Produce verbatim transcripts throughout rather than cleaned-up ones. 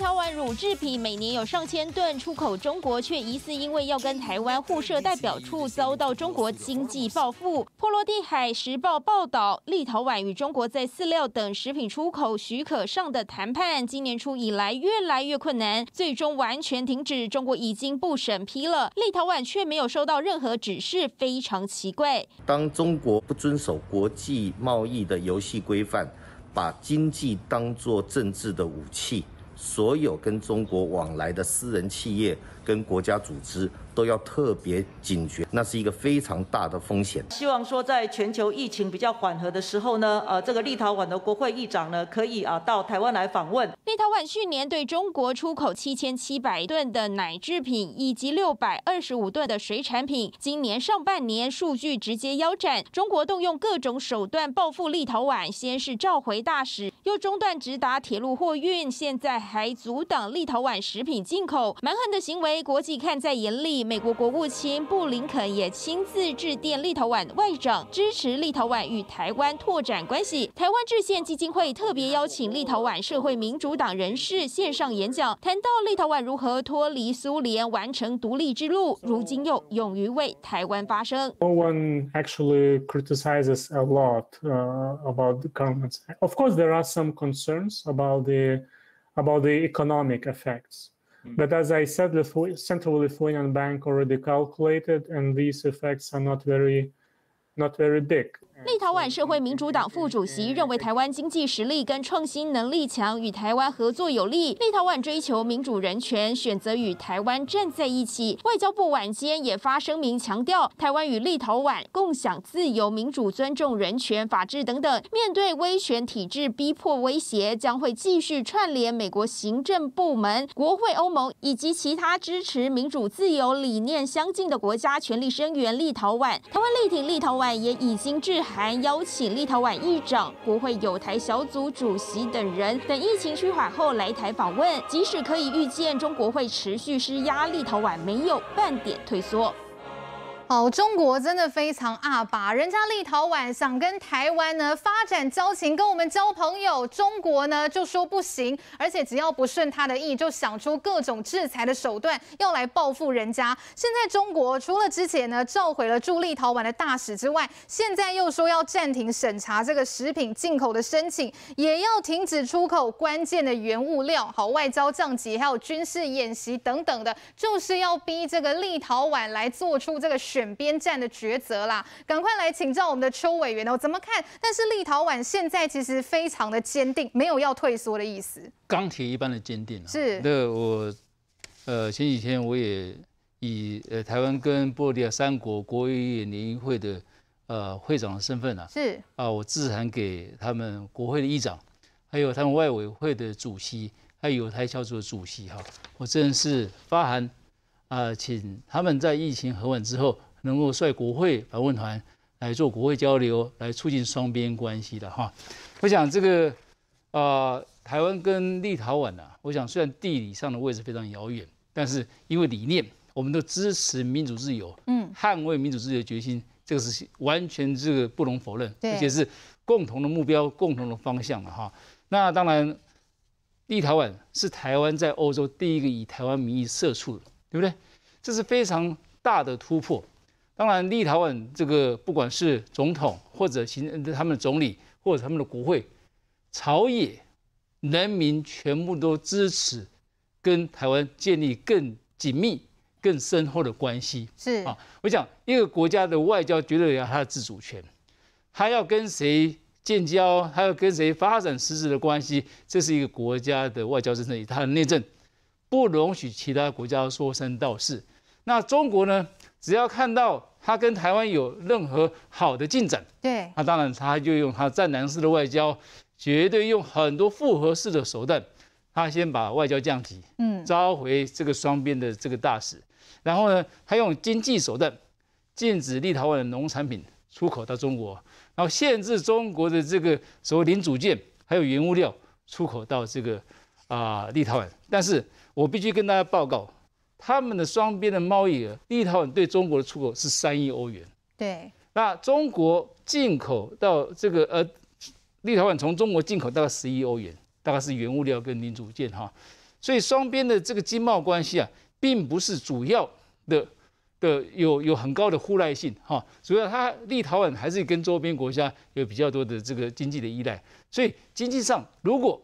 台湾乳制品每年有上千吨出口中国，却疑似因为要跟台湾互设代表处，遭到中国经济报复。波罗的海时报报道，立陶宛与中国在饲料等食品出口许可上的谈判，今年初以来越来越困难，最终完全停止。中国已经不审批了，立陶宛却没有收到任何指示，非常奇怪。当中国不遵守国际贸易的游戏规范，把经济当作政治的武器。 所有跟中国往来的私人企业跟国家组织都要特别警觉，那是一个非常大的风险。希望说，在全球疫情比较缓和的时候呢，呃，这个立陶宛的国会议长呢，可以啊到台湾来访问。立陶宛去年对中国出口七千七百吨的奶制品以及六百二十五吨的水产品，今年上半年数据直接腰斩。中国动用各种手段报复立陶宛，先是召回大使，又中断直达铁路货运，现在 还阻挡立陶宛食品进口，蛮横的行为，国际看在眼里。美国国务卿布林肯也亲自致电立陶宛外长，支持立陶宛与台湾拓展关系。台湾制宪基金会特别邀请立陶宛社会民主党人士线上演讲，谈到立陶宛如何脱离苏联，完成独立之路，如今又勇于为台湾发声。No one actually criticizes a lot about the government. Of course, there are some concerns about the about the economic effects. But as I said, the Central Lithuanian Bank already calculated, and these effects are not very, not very big. 立陶宛社会民主党副主席认为，台湾经济实力跟创新能力强，与台湾合作有利。立陶宛追求民主人权，选择与台湾站在一起。外交部晚间也发声明，强调台湾与立陶宛共享自由、民主、尊重人权、法治等等。面对威权体制逼迫威胁，将会继续串联美国行政部门、国会、欧盟以及其他支持民主自由理念相近的国家，全力声援立陶宛。台湾力挺立陶宛，也已经致函 还邀请立陶宛议长、国会友台小组主席等人等疫情趋缓后来台访问，即使可以预见中国会持续施压，立陶宛没有半点退缩。 哦，中国真的非常阿爸，人家立陶宛想跟台湾呢发展交情，跟我们交朋友，中国呢就说不行，而且只要不顺他的意，就想出各种制裁的手段要来报复人家。现在中国除了之前呢召回了驻立陶宛的大使之外，现在又说要暂停审查这个食品进口的申请，也要停止出口关键的原物料，好，外交降级，还有军事演习等等的，就是要逼这个立陶宛来做出这个选 选边站的抉择啦，赶快来请教我们的邱委员哦，怎么看？但是立陶宛现在其实非常的坚定，没有要退缩的意思，钢铁一般的坚定啊。是，那我呃前几天我也以呃台湾跟波罗的海三国国会议员联谊会的呃会长的身份啊，是啊，我致函给他们国会的议长，还有他们外委会的主席，还有友台小组的主席哈、啊，我正式发函啊、呃，请他们在疫情和缓之后， 能够率国会访问团来做国会交流，来促进双边关系的哈。我想这个啊、呃，台湾跟立陶宛啊，我想虽然地理上的位置非常遥远，但是因为理念，我们都支持民主自由，嗯，捍卫民主自由的决心，这个是完全这个不容否认，而且是共同的目标、共同的方向了哈。那当然，立陶宛是台湾在欧洲第一个以台湾名义设处的，对不对？这是非常大的突破。 当然，立陶宛这个不管是总统或者行他们的总理或者他们的国会，朝野人民全部都支持跟台湾建立更紧密、更深厚的关系。是啊，我想一个国家的外交绝对有它的自主权，他要跟谁建交，他要跟谁发展实质的关系，这是一个国家的外交政策，它的内政不容许其他国家说三道四。那中国呢？ 只要看到他跟台湾有任何好的进展，对，那当然他就用他战狼式的外交，绝对用很多复合式的手段，他先把外交降级，嗯，召回这个双边的这个大使，然后呢，他用经济手段禁止立陶宛的农产品出口到中国，然后限制中国的这个所谓零组件还有原物料出口到这个啊、呃、立陶宛。但是我必须跟大家报告。 他们的双边的贸易额，立陶宛对中国的出口是三亿欧元。对，那中国进口到这个呃，立陶宛从中国进口大概十亿欧元，大概是原物料跟零组件哈。所以双边的这个经贸关系啊，并不是主要的的有有很高的互赖性哈、哦。主要它立陶宛还是跟周边国家有比较多的这个经济的依赖。所以经济上，如果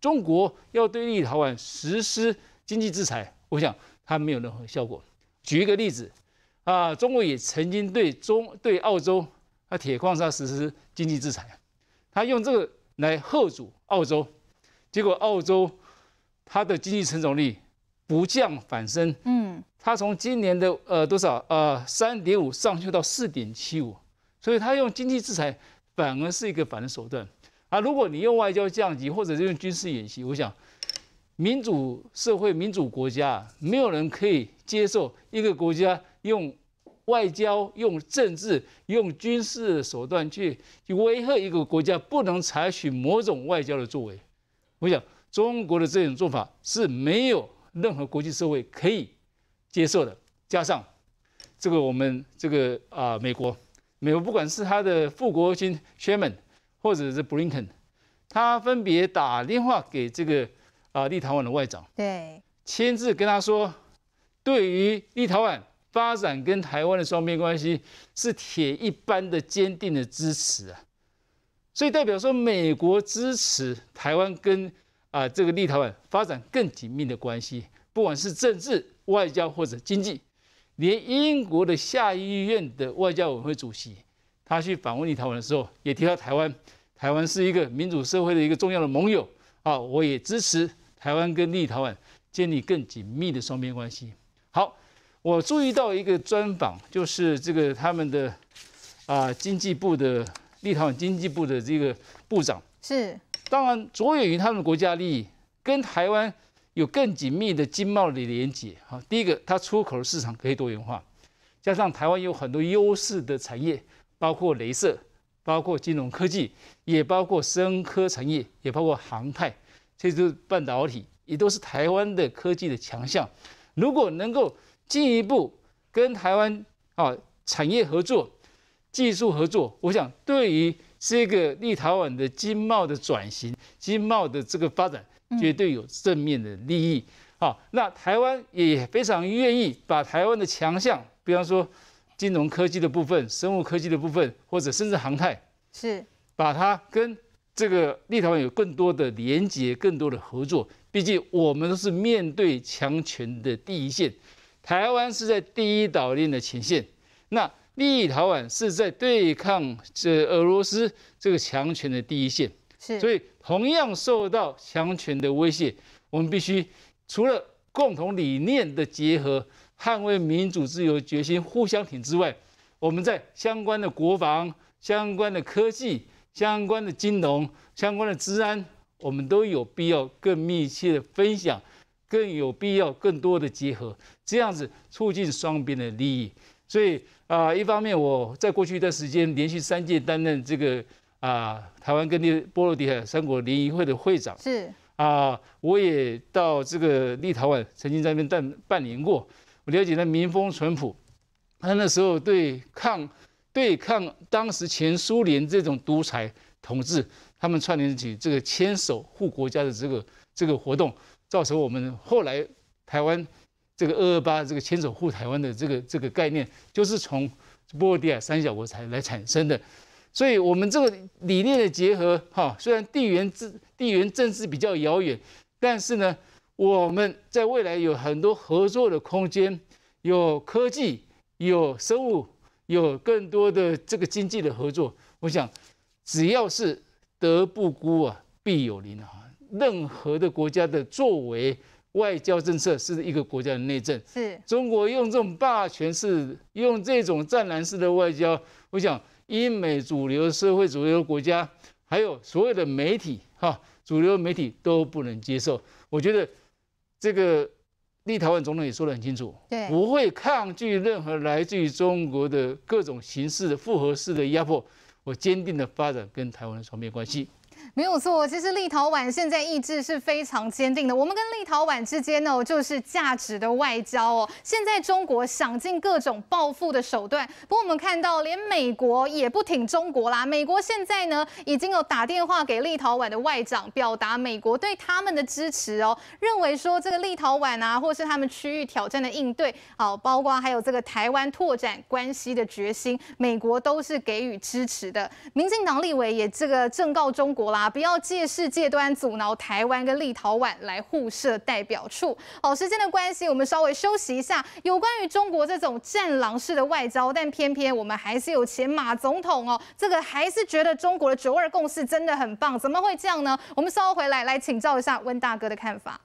中国要对立陶宛实施经济制裁，我想它没有任何效果。举一个例子啊，中国也曾经对中对澳洲啊铁矿砂实施经济制裁，他用这个来吓阻澳洲，结果澳洲它的经济成长率不降反升，嗯，它从今年的呃多少呃三点五上修到四点七五，所以它用经济制裁反而是一个反的手段啊。如果你用外交降级或者是用军事演习，我想民主社会、民主国家没有人可以接受一个国家用外交、用政治、用军事的手段去去威吓一个国家不能采取某种外交的作为。我想中国的这种做法是没有任何国际社会可以接受的。加上这个我们这个啊、呃，美国，美国不管是他的副国务卿 Sherman 或者是布林肯，他分别打电话给这个啊、呃、立陶宛的外长，对，亲自跟他说，对于立陶宛发展跟台湾的双边关系是铁一般的坚定的支持啊。所以代表说，美国支持台湾跟啊、呃，这个立陶宛发展更紧密的关系，不管是政治、外交或者经济，连英国的下议院的外交委员会主席，他去访问立陶宛的时候，也提到台湾，台湾是一个民主社会的一个重要的盟友啊，我也支持台湾跟立陶宛建立更紧密的双边关系。好，我注意到一个专访，就是这个他们的啊、呃、经济部的立陶宛经济部的这个部长是。当然，着眼于他们国家利益，跟台湾有更紧密的经贸的连结。哈，第一个，它出口市场可以多元化，加上台湾有很多优势的产业，包括雷射，包括金融科技，也包括生科产业，也包括航太，这就是半导体，也都是台湾的科技的强项。如果能够进一步跟台湾啊产业合作、技术合作，我想对于这个立陶宛的经贸的转型、经贸的这个发展，绝对有正面的利益。好、嗯啊，那台湾也非常愿意把台湾的强项，比方说金融科技的部分、生物科技的部分，或者甚至航太，是把它跟这个立陶宛有更多的连结、更多的合作。毕竟我们都是面对强权的第一线，台湾是在第一岛链的前线。那立陶宛是在对抗这俄罗斯这个强权的第一线，所以同样受到强权的威胁，我们必须除了共同理念的结合、捍卫民主自由决心互相挺之外，我们在相关的国防、相关的科技、相关的金融、相关的治安，我们都有必要更密切的分享，更有必要更多的结合，这样子促进双边的利益。所以啊、呃，一方面我在过去一段时间连续三届担任这个啊、呃、台湾跟波罗的海三国联谊会的会长，是啊、呃，我也到这个立陶宛曾经在那边办年过，我了解他民风淳朴，他那时候对抗对抗当时前苏联这种独裁统治，他们串联起这个牵手护国家的这个这个活动，造成我们后来台湾。这个二二八这个牵手护台湾的这个这个概念，就是从波罗的海三小国才来产生的，所以我们这个理念的结合，哈，虽然地缘政地缘政治比较遥远，但是呢，我们在未来有很多合作的空间，有科技，有生物，有更多的这个经济的合作。我想，只要是德不孤啊，必有邻啊，任何的国家的作为。外交政策是一个国家的内政，是中国用这种霸权式、用这种战狼式的外交，我想英美主流社会、主流国家，还有所有的媒体，哈，主流媒体都不能接受。我觉得这个立陶宛总统也说得很清楚，不会抗拒任何来自于中国的各种形式的复合式的压迫。我坚定的发展跟台湾的双边关系。没有错，其实立陶宛现在意志是非常坚定的。我们跟立陶宛之间呢，就是价值的外交哦。现在中国想尽各种报复的手段，不过我们看到连美国也不挺中国啦。美国现在呢，已经有打电话给立陶宛的外长，表达美国对他们的支持哦，认为说这个立陶宛啊，或是他们区域挑战的应对，好，包括还有这个台湾拓展关系的决心，美国都是给予支持的。民进党立委也这个正告中国啦。 不要借势借端阻挠台湾跟立陶宛来互设代表处。好，时间的关系，我们稍微休息一下。有关于中国这种战狼式的外交，但偏偏我们还是有前马总统哦，这个还是觉得中国的九二共识真的很棒，怎么会这样呢？我们稍后回来来请教一下温大哥的看法。